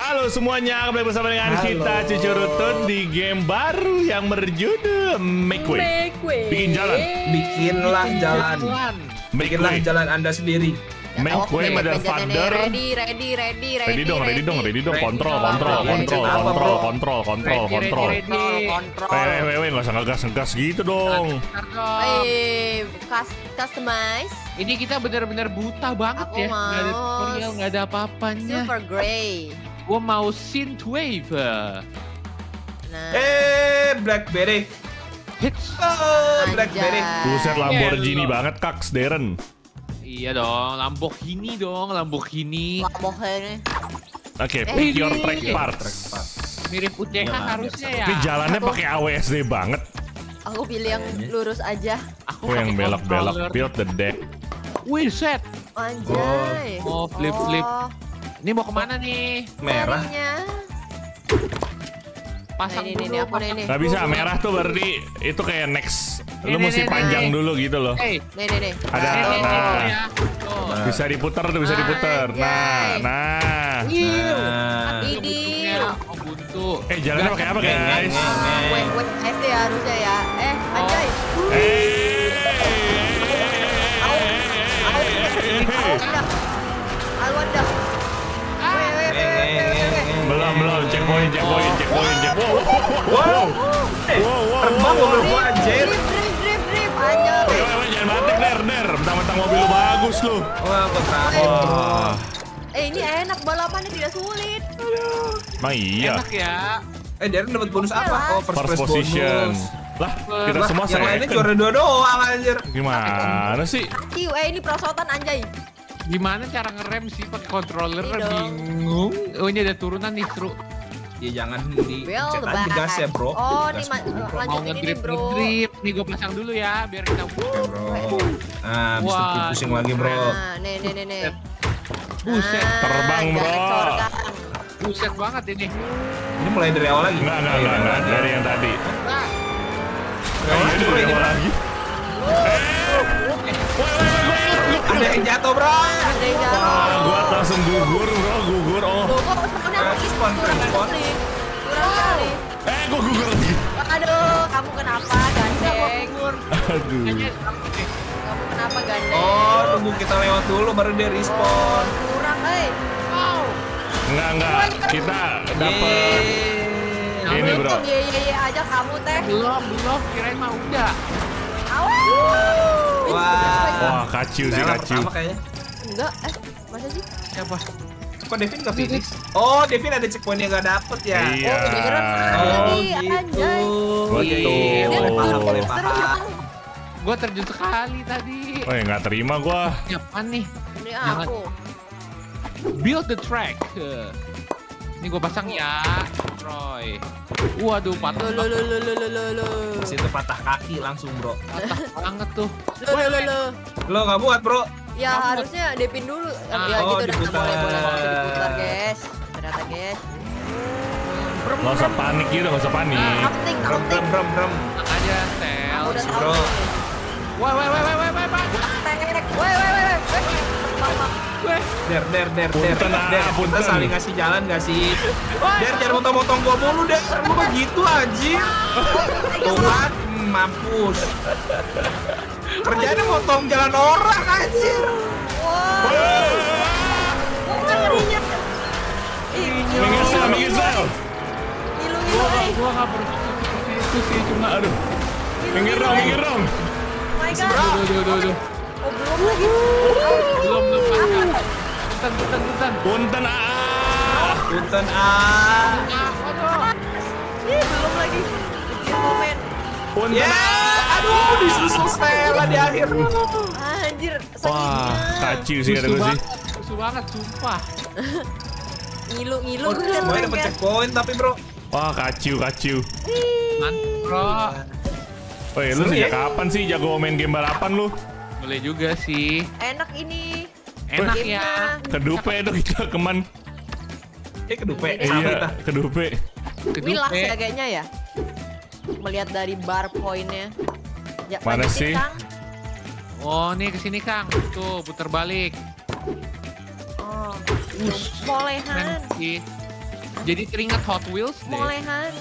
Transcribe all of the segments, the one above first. Halo semuanya, kembali bersama dengan kita Cicil Ruten di game baru yang berjudul Make Way. Bikin jalan. Bikinlah jalan. Bikinlah jalan Anda sendiri. Make Way motherfucker. Ready dong. Kontrol. Enggak usah ngegas gitu dong. Customize. Ini kita benar-benar buta banget ya. Tutorial enggak ada apa-apanya. Super grey. Gua mau Synthwave. Nah. Blackberry. Hits. Blackberry. Buset, Lamborghini banget Kak Deren. Iya dong, Lamborghini. Oke, pick your track parts. Mirip UCK harusnya ya. Tapi jalannya pakai AWSD banget. Aku pilih yang lurus aja. Aku yang belok-belok, build the deck. Wih, set. Anjay. Oh, flip-flip. Ini mau kemana nih? Merah. Pasang dulu. Gak bisa, merah tuh berarti itu kayak next. Lu mesti panjang dulu gitu loh. Ada bisa diputar tuh, bisa diputar. Jalannya pakai apa guys? SD harusnya ya. Anjay. Alwanda. Belum, checkpoint. Wow. Terbang mobil gua anjir. Jangan batik, ner. Mentang-mentang mobil lu bagus lu. Wah, betah. Ini enak, balapannya tidak sulit. Emang iya. Enak ya. Darren dapat bonus apa? Oh, first position. Lah, kita semua second. Yang lainnya juara dua doang anjir. Gimana sih? Ini perosotan anjay. Gimana cara ngerem sih pakai controller? Bingung. Oh, ini ada turunan nih, truk. Ya jangan dicet aja gas ya bro. Oh ini lanjutin ini bro. Nih gue pasang dulu ya biar kita bro. Nah bisa pusing lagi bro. Nih. Buset terbang bro. Buset banget ini. Ini mulai dari awal lagi. Enggak. Dari yang tadi. Dari awal lagi. Ada yang jatuh bro. Gue langsung gugur bro. Kurang kali. Gue gugur lagi. Aduh, kamu kenapa gandeng? Aduh. Kamu kenapa gandeng? Oh, tunggu kita lewat dulu baru dia respon. Kurang, Wow. Enggak. Kita dapat ini bro. Iya aja kamu teh. Belum. Kirain mah udah. Awal. Wah, kaciu. Enggak, masa sih? Siapa? Kok Devin gak finish? Oh, Devin ada checkpoint yang gak dapet ya? Iya. Oh, gitu. Paham. Gue terjun sekali tadi. Oh, ya gak terima gue. Apaan nih? Ini aku. Build the track. Ini gue pasang ya, Roy. Waduh, patah. Situ patah kaki langsung, bro. Patah banget tuh. Lo gak buat, bro. Ya harusnya Devin dulu, ya gitu udah boleh diputar guys, ternyata guys. Nggak usah panik. Brem. Aja tel. Bro. Der. Saling ngasih jalan nggak sih? Der, jangan motong-motong gua mulu der. Gua begitu aja. Tuhan, mampus. Kerjanya motong jalan orang anjir. Gua enggak bermaksud seperti itu sih, cuma aduh. Minggir dong. Aduh. Belum. Punten. Belum lagi. Aduh, disusul Stella di akhir. Anjir, wah, kacau sih kata gue sih. Susu banget, sumpah. Ngilu. Gue dapet checkpoint tapi bro. Wah, kacau. Mantap bro. Woi, lu sejak kapan sih jago main game balapan lu? Boleh juga sih. Enak ini. Enak ya. Kedupe itu kita keman. Kedupe. Wilas ya kayaknya ya. Melihat dari bar poinnya. Ya, mana sih? Kang. Oh, nih kesini Kang. Tuh, putar balik. Oh, bolehan. Jadi teringat Hot Wheels deh. Molehan.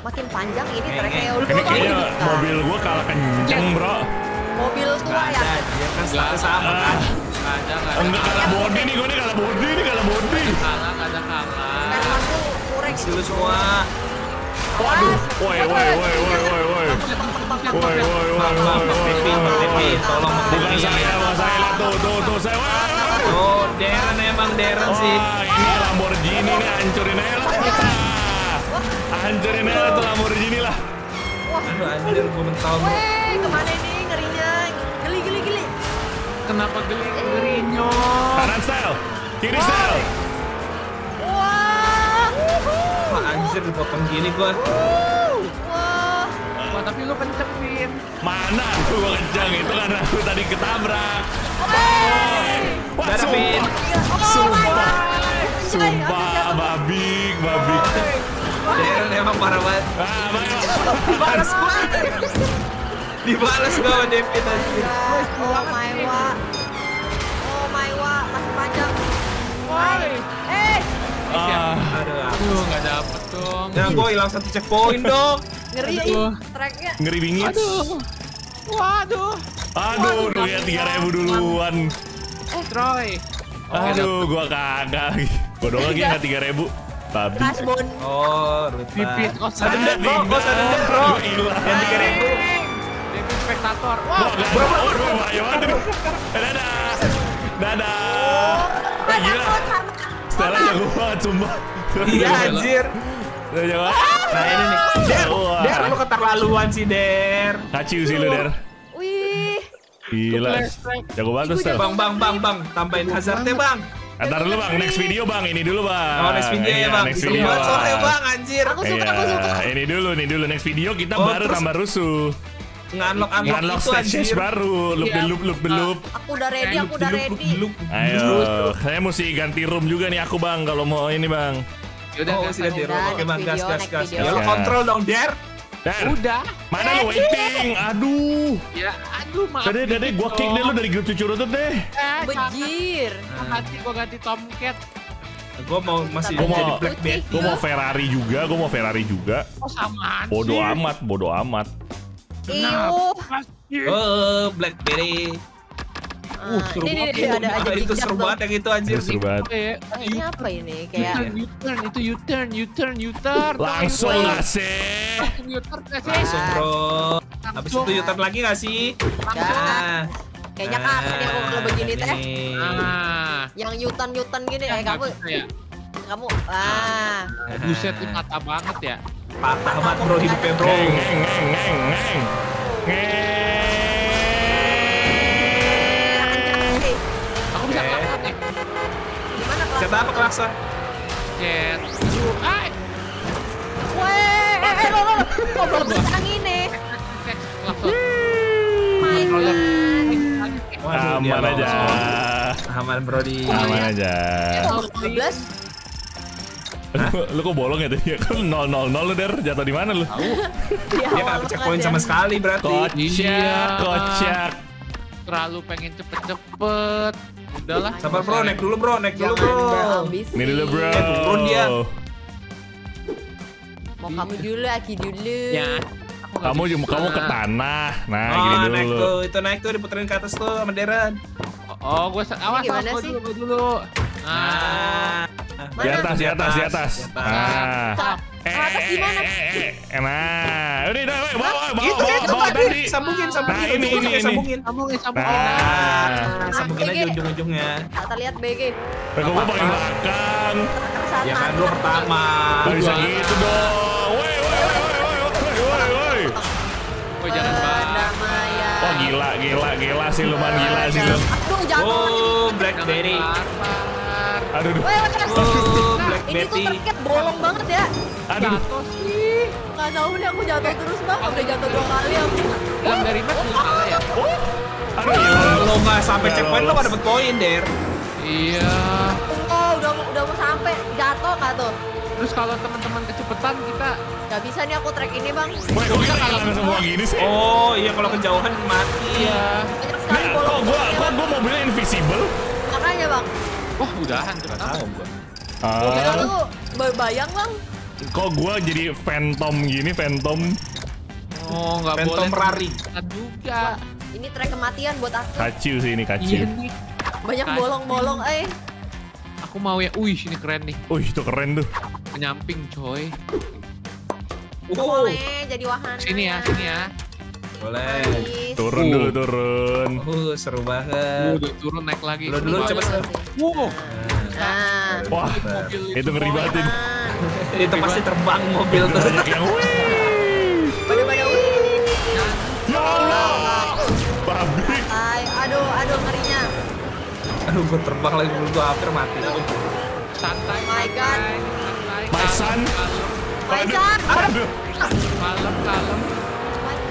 Makin panjang ini treknya. Ini kayaknya mobil gua kalah kenceng, bro. Mobil tua ya. Dia kan status sama kan. Enggak kalah body nih, gua nih kalah body, nih kalah body. Kalah, ada kalah. Kan aku kurek dulu semua. Waduh, woi. Woi. Tolong bukan saya tuh saya. Oh, Darren emang Darren sih. Ini Lamborghini nih, hancurin aja lah kita. Hancurin aja tuh Lamborghini lah. Wah, aduh anjir, gue mental. Weh, kemana ini ngerinya? Geli. Kenapa geli ngerinya? Kanan style, kiri style. Wah, wah anjir, dipotong gini gue. Wah, tapi lu kenceng, Vin. Mana aku kenceng, itu karena aku tadi ketabrak. Wah, sumpah, babi. Darren emang parah banget. Dibalas gua. Dibalas gua sama David aja. Oh my wa, masih panjang. Woi. Aduh, nggak dapet dong. Ya, gua hilang satu checkpoint dong. Ngeri, tracknya. Ngeri bingit. Waduh, udah 3.000 duluan. Troy. Aduh, gua kagak lagi. Gua doang lagi nggak 3.000. Babi. Oh, pipit. Oh, sadar deh, bro. Yang 3.000. David spektator. Wah, bro, ayo aduh. Dadah. Gila. Setelah jago banget, sumpah. Iya, anjir. Nah, ini nih. Der, lu keterlaluan sih, Der. Kaciu sih lu, Der. Gila, jago banget tuh. Bang, tambahin hazardnya bang. Ntar dulu bang, next video bang, ini dulu bang. Oh next video ya bang, next video bang, anjir. Aku suka. Ini dulu, next video kita baru tambah rusuh. Nganlok stage baru, loop. Aku udah ready. Ayo, saya mesti ganti room juga nih aku bang, kalau mau ini bang. Yaudah, ganti room, oke bang, gas. Lo kontrol dong, Der. Dan, udah. Mana lu waiting? Aduh. Ya, aduh maaf. Tadi gua kick deh lu dari grup Cicil Ruten deh. Bejir. Hati gua ganti Tomcat. Gua mau masih jadi Blackberry. Gua mau Ferrari juga. Oh, sama. Bodoh amat. Kenapa? Oh, Blackberry. Seru banget. Itu seru banget yang itu anjir. Seru banget. Ini apa ini? Kayak U-turn. Langsung enggak sih? Langsung bro. Habis itu U-turn lagi enggak sih? Langsung. Kayaknya kan yang kalau begini teh. Yang U-turn gini kamu. Ah. Buset ini patah banget ya. Patah banget bro hidup bro. Coba apa kelaksa? Cet. Ay. Weh. Belum angin nih. Aman aja. Aman bro di. Aman aja. 12. Lu kok bolong ya tadi? Kan 0-0-0 lu Der. Jatuh di mana lu? Dia gak pecah poin sama sekali berarti. Kocak. Terlalu pengen cepet-cepet. Udahlah. Sabar bro, naik dulu bro. Ini dulu bro. Turun dia. Mau kamu dulu. Ya. Kamu ke tanah. Nah, gini dulu. Naik tuh, itu naik tuh diputerin ke atas tuh sama Darren. Oh, gua awas dulu. Ah. Di atas. Ah. Atas gimana? Nah, udah bawa tadi. Sambungin. Sambungin aja ujung-ujungnya. Kita lihat BG. Gua paling belakang. Ya kan lu pertama. Bisa gitu dong. Woi. Kok jangan bandang Maya. Oh gila sih lumayan gila sih lu. Oh, Blackberry. Aduh. Ini tuh terket bolong banget ya. Aduh. Jatuh sih. Gak tau nih aku jatuh terus bang. Udah jatuh 2 kali aku. Dari mana lu salah ya? Aduh. Lo gak sampai checkpoint lo gak dapet poin Der. Iya. Oh udah mau sampai jatuh gak tuh. Terus kalau teman-teman kecepetan kita gak bisa nih aku track ini bang. Gak bisa kalah semua gini sih. Oh iya kalau kejauhan mati. Iya. Kok gua mobilnya invisible? Makanya bang. Wah udahan. Gak tau gua. Mobil lu Bayang lang. Kok gue jadi phantom gini, phantom? Oh, nggak boleh. Phantom Rari. Juga. Ini track kematian buat aku. Kacil sih ini, kacil. Iya, banyak bolong-bolong, Aku mau ya, ini keren nih. Wih, itu keren tuh. Penyamping, coy. Boleh jadi wahana. Sini ya, sini ya. Boleh. Turun dulu, turun. Seru banget. Udah turun, naik lagi. Lo dulu, coba. Wah, itu ngeri banget ini. Itu pasti terbang mobil tuh. Banyak yang pada wih. Ya Allah. Babi. Aduh, aduh ngerinya. Aduh, gue terbang lagi dulu, gue hampir mati. Santai. My God. My son. My son. Aduh. Kalem, kalem.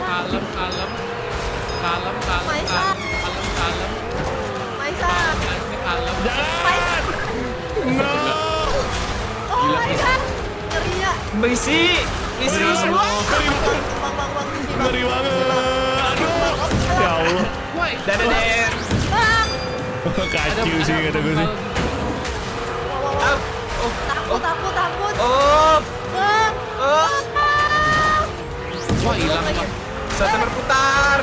Kalem, kalem. Kalem, kalem. My son. Kalem, kalem. My son. Kalem. Jangan. No. Oh my God. Ngeri ya. Misi semua. Ngeri banget. Aduh. Ya Allah. Dadah. Kacau sih kata gue sih. Takut. Wah, hilang. Satu berputar.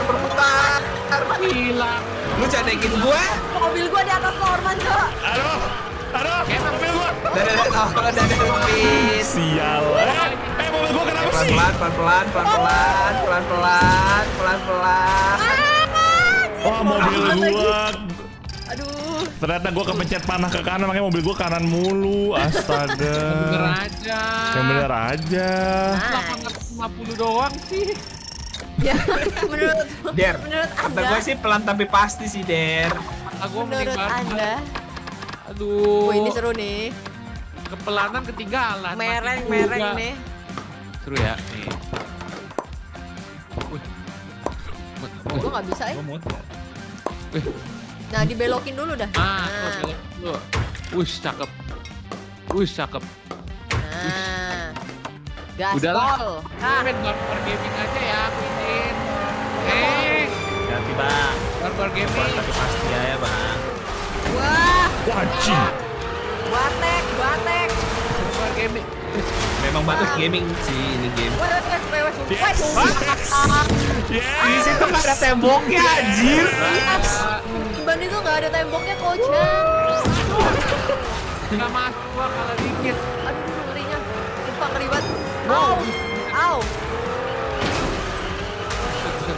Hilang. Lu cadekin gue. Mobil gue di atas Norman, Cok. Aduh, mobil gue. Dadah, sial. Mobil gue kenapa sih? Pelan-pelan. Wah, mobil gue. Aduh. Ternyata gue kepencet panah ke kanan, makanya mobil gue kanan mulu. Astaga. Yang bener aja. 850 doang sih. Ya, menurut Anda. Gue sih pelan tapi pasti sih, Der. Menurut Anda. Aduh. Ini seru nih. Kepelanan ketinggalan. Mereng nih. Seru ya. Nih. Gue nggak bisa ya. Nah, dibelokin dulu dah. Wush, cakep. Nah. Gaspol. Udahlah. Main Wargaming aja ya, aku izin. Ganti, Bang. Wargaming. Tapi pasti ya, Bang. Wah. Wajib. Batek. Wargaming. Memang batuk gaming sih ini game. Di situ nggak ada temboknya, anjir. Ban itu nggak ada temboknya, kocak. Nggak masuk gua kalah dikit. Aduh, ngerinya. Jepang ribet. Au.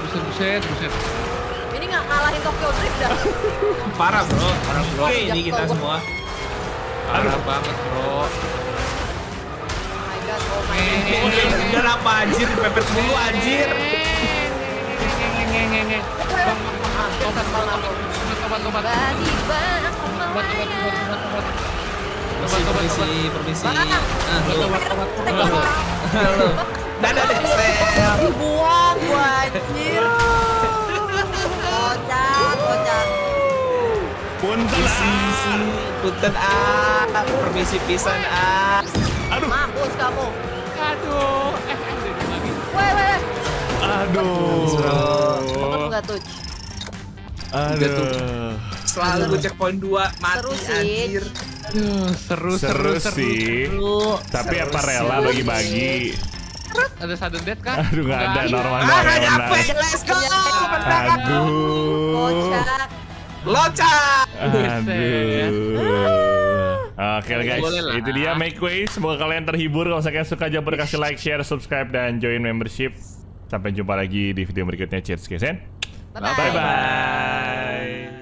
Buset. Ini nggak ngalahin Tokyo Drift dah. Parah bro. Ini kita semua. Parah banget bro. Udah apa anjir, dipepet mulu anjir. Permisi. Dadah deh, sel. Dibuang gua anjir. Kocak. Punten ah. Permisi pisan ah. Aduh. Mampus kamu. Aduh. Weh. Aduh. Tetep nggak touch. Aduh. Selalu gue checkpoint 2 mati anjir. Seru sih. Tapi apa rela bagi-bagi? Ada sudden death kah? Aduh, nggak ada, normal. Let's go. Aduh. Loncat. Aduh. Oke guys, itu dia Make Way. Semoga kalian terhibur. Kalau kalian suka, jangan lupa kasih like, share, subscribe, dan join membership. Sampai jumpa lagi di video berikutnya. Cheers guys. Bye-bye.